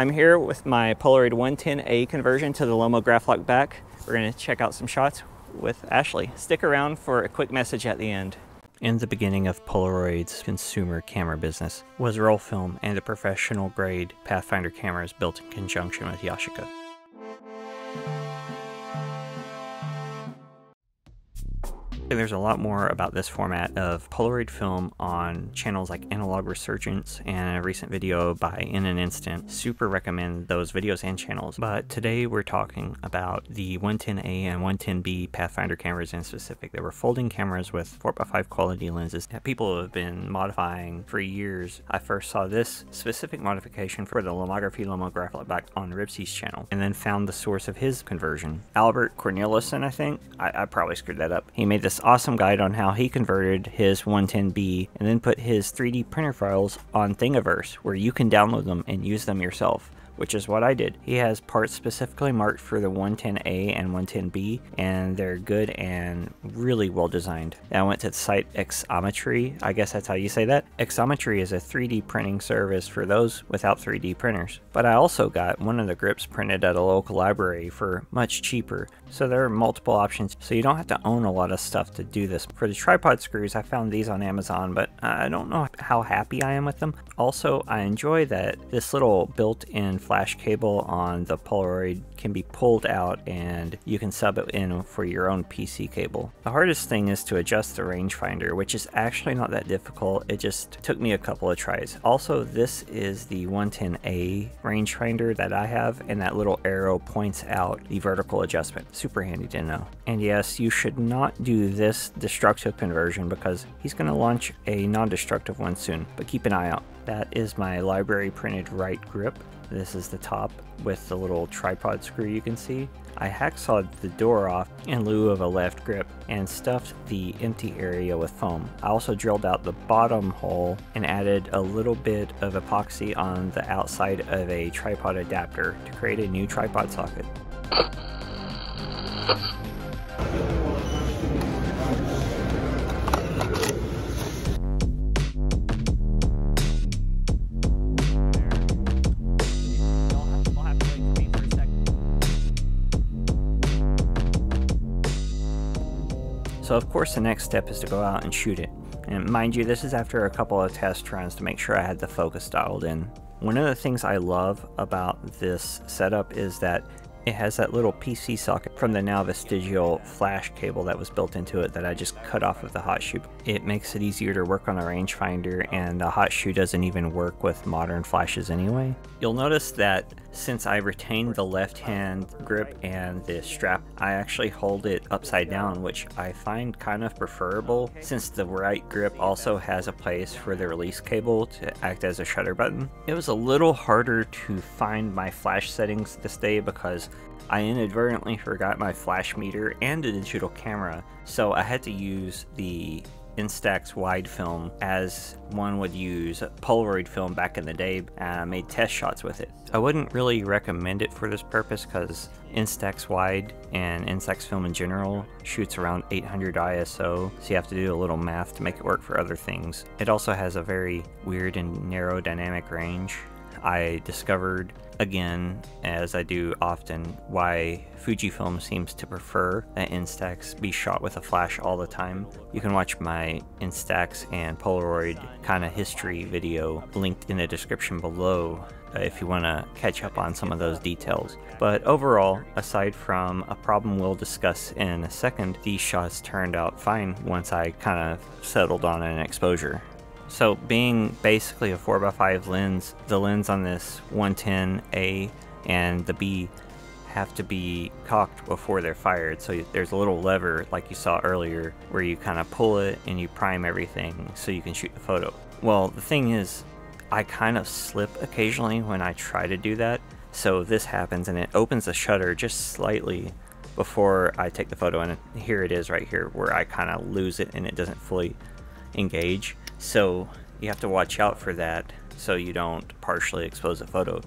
I'm here with my Polaroid 110A conversion to the Lomograflok back. We're going to check out some shots with Ashley. Stick around for a quick message at the end. In the beginning of Polaroid's consumer camera business was roll film and the professional grade Pathfinder cameras built in conjunction with Yashica. There's a lot more about this format of Polaroid film on channels like Analog Resurgence, and a recent video by In An Instant. Super recommend those videos and channels. But today we're talking about the 110A and 110B Pathfinder cameras in specific. They were folding cameras with 4x5 quality lenses that people have been modifying for years. I first saw this specific modification for the Lomograflok back on Ribsy's channel, and then found the source of his conversion. Albert Cornelissen, I think. I probably screwed that up. He made this awesome guide on how he converted his 110B and then put his 3D printer files on Thingiverse, where you can download them and use them yourself, which is what I did. He has parts specifically marked for the 110A and 110B, and they're good and really well designed. I went to the site Exometry, I guess that's how you say that. Exometry is a 3D printing service for those without 3D printers. But I also got one of the grips printed at a local library for much cheaper. So there are multiple options, so you don't have to own a lot of stuff to do this. For the tripod screws, I found these on Amazon, but I don't know how happy I am with them. Also, I enjoy that this little built-in flash cable on the Polaroid can be pulled out and you can sub it in for your own PC cable. The hardest thing is to adjust the rangefinder, which is actually not that difficult. It just took me a couple of tries. Also, this is the 110A rangefinder that I have, and that little arrow points out the vertical adjustment. Super handy to know. And yes, you should not do this destructive conversion because he's going to launch a non-destructive one soon, but keep an eye out. That is my library printed right grip. This is the top with the little tripod screw you can see. I hacksawed the door off in lieu of a left grip and stuffed the empty area with foam. I also drilled out the bottom hole and added a little bit of epoxy on the outside of a tripod adapter to create a new tripod socket. So of course the next step is to go out and shoot it. And mind you, this is after a couple of test runs to make sure I had the focus dialed in. One of the things I love about this setup is that it has that little PC socket from the now vestigial flash cable that was built into it that I just cut off of the hot shoe. It makes it easier to work on the rangefinder, and the hot shoe doesn't even work with modern flashes anyway. You'll notice that since I retained the left hand grip and the strap, I actually hold it upside down, which I find kind of preferable since the right grip also has a place for the release cable to act as a shutter button. It was a little harder to find my flash settings this day because I inadvertently forgot my flash meter and a digital camera, so I had to use the Instax Wide film as one would use Polaroid film back in the day, and I made test shots with it. I wouldn't really recommend it for this purpose because Instax Wide and Instax film in general shoots around 800 ISO, so you have to do a little math to make it work for other things. It also has a very weird and narrow dynamic range. I discovered, again, as I do often, why Fujifilm seems to prefer that Instax be shot with a flash all the time. You can watch my Instax and Polaroid kind of history video linked in the description below if you want to catch up on some of those details. But overall, aside from a problem we'll discuss in a second, these shots turned out fine once I kind of settled on an exposure. So being basically a 4x5 lens, the lens on this 110A and the B have to be cocked before they're fired. So there's a little lever like you saw earlier where you kind of pull it and you prime everything so you can shoot the photo. Well, the thing is, I kind of slip occasionally when I try to do that. So this happens and it opens the shutter just slightly before I take the photo, and here it is right here where I kind of lose it and it doesn't fully engage. So you have to watch out for that so you don't partially expose a photo.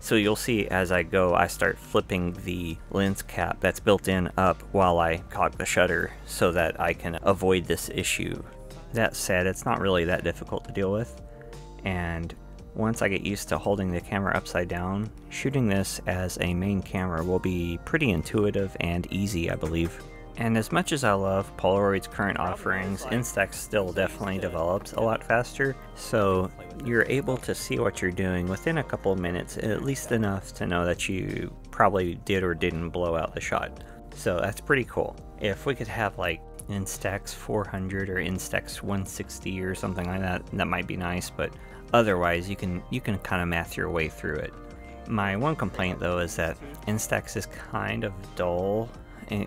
So you'll see as I go, I start flipping the lens cap that's built in up while I cock the shutter so that I can avoid this issue. That said, it's not really that difficult to deal with. And Once I get used to holding the camera upside down, shooting this as a main camera will be pretty intuitive and easy, I believe. And as much as I love Polaroid's current offerings, Instax still definitely develops a lot faster, so you're able to see what you're doing within a couple of minutes, at least enough to know that you probably did or didn't blow out the shot. So that's pretty cool. If we could have like Instax 400 or Instax 160 or something like that, that might be nice, but otherwise you can kind of math your way through it. My one complaint though is that Instax is kind of dull,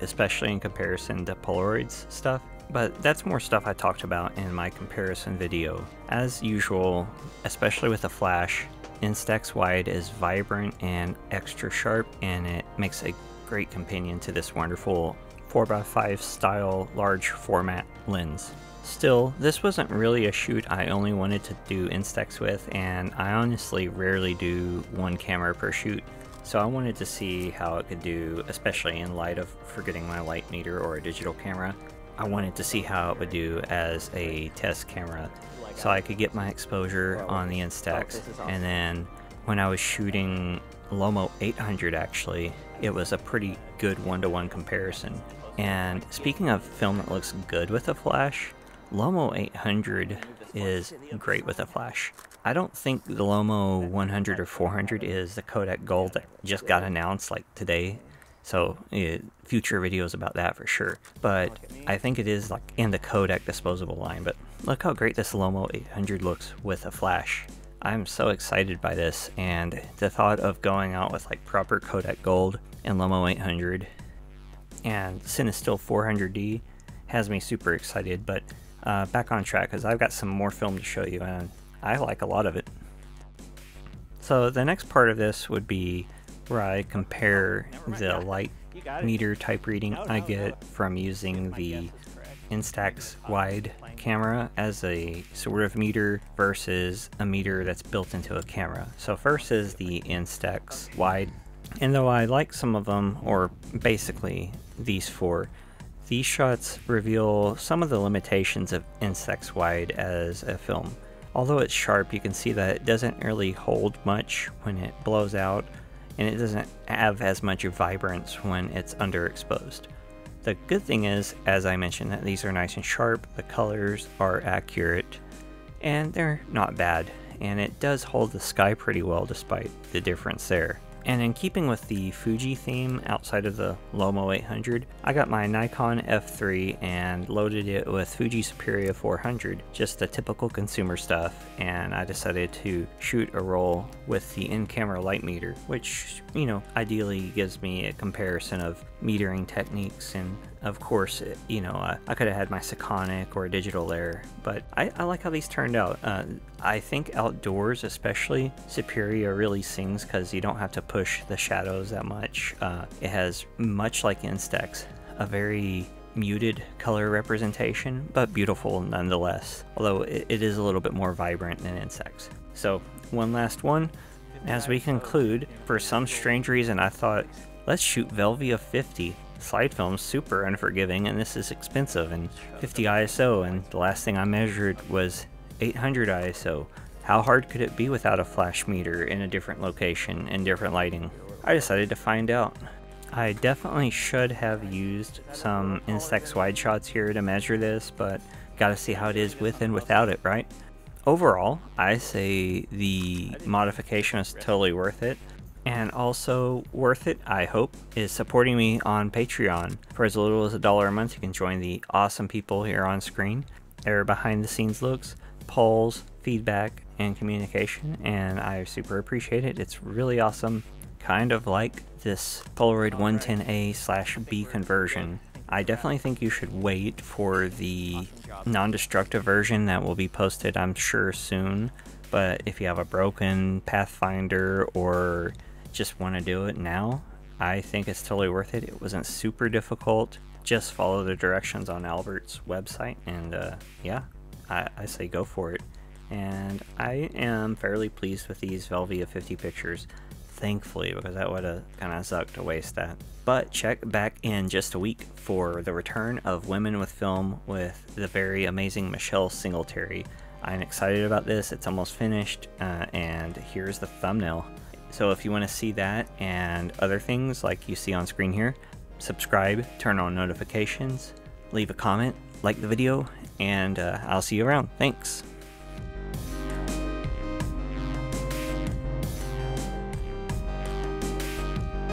especially in comparison to Polaroid's stuff, but that's more stuff I talked about in my comparison video. As usual, especially with a flash, Instax Wide is vibrant and extra sharp, and it makes a great companion to this wonderful 4x5 style large format lens. Still, this wasn't really a shoot I only wanted to do Instax with, and I honestly rarely do one camera per shoot, so I wanted to see how it could do, especially in light of forgetting my light meter or a digital camera. I wanted to see how it would do as a test camera so I could get my exposure on the Instax. And then when I was shooting Lomo 800, actually, it was a pretty good one-to-one comparison. And speaking of film that looks good with a flash, Lomo 800 is great with a flash. I don't think the Lomo 100 or 400 is the Kodak Gold that just got announced like today, so future videos about that for sure. But I think it is like in the Kodak disposable line, but look how great this Lomo 800 looks with a flash. I'm so excited by this, and the thought of going out with like proper Kodak Gold and Lomo 800 and Cinestill 400D has me super excited, but back on track because I've got some more film to show you and I like a lot of it. So the next part of this would be where I compare the light meter type reading I get from using the Instax Wide camera as a sort of meter versus a meter that's built into a camera. So first is the Instax Wide, and though I like some of them, or basically these four, these shots reveal some of the limitations of Instax Wide as a film. Although it's sharp, you can see that it doesn't really hold much when it blows out, and it doesn't have as much vibrance when it's underexposed. The good thing is, as I mentioned, that these are nice and sharp, the colors are accurate, and they're not bad, and it does hold the sky pretty well despite the difference there. And in keeping with the Fuji theme outside of the Lomo 800, I got my Nikon F3 and loaded it with Fuji Superia 400, just the typical consumer stuff, and I decided to shoot a roll with the in-camera light meter, which, you know, ideally gives me a comparison of metering techniques, and of course, you know, I could have had my Sekonic or a digital there, but I like how these turned out. I think outdoors especially, Superia really sings because you don't have to push the shadows that much. It has, much like Instax, a very muted color representation, but beautiful nonetheless, although it is a little bit more vibrant than Instax. So one last one, as we conclude, for some strange reason I thought, let's shoot Velvia 50. Slide film's super unforgiving, and this is expensive, and 50 ISO, and the last thing I measured was 800 ISO. How hard could it be without a flash meter in a different location and different lighting? I decided to find out. I definitely should have used some Instax Wide shots here to measure this, but gotta see how it is with and without it, right? Overall, I say the modification is totally worth it. And also worth it, I hope, is supporting me on Patreon. For as little as $1 a month, you can join the awesome people here on screen. There are behind the scenes looks, polls, feedback, and communication, and I super appreciate it. It's really awesome, kind of like this Polaroid 110A/B conversion. I definitely think you should wait for the non-destructive version that will be posted, I'm sure, soon. But if you have a broken Pathfinder or just want to do it now, I think it's totally worth it. It wasn't super difficult. Just follow the directions on Albert's website, and yeah, I say go for it. And I am fairly pleased with these Velvia 50 pictures, thankfully, because that would have kind of sucked to waste that. But check back in just a week for the return of Women with Film with the very amazing Michelle Singletary. I'm excited about this. It's almost finished, and here's the thumbnail. So if you want to see that and other things like you see on screen here, subscribe, turn on notifications, leave a comment, like the video, and I'll see you around. Thanks.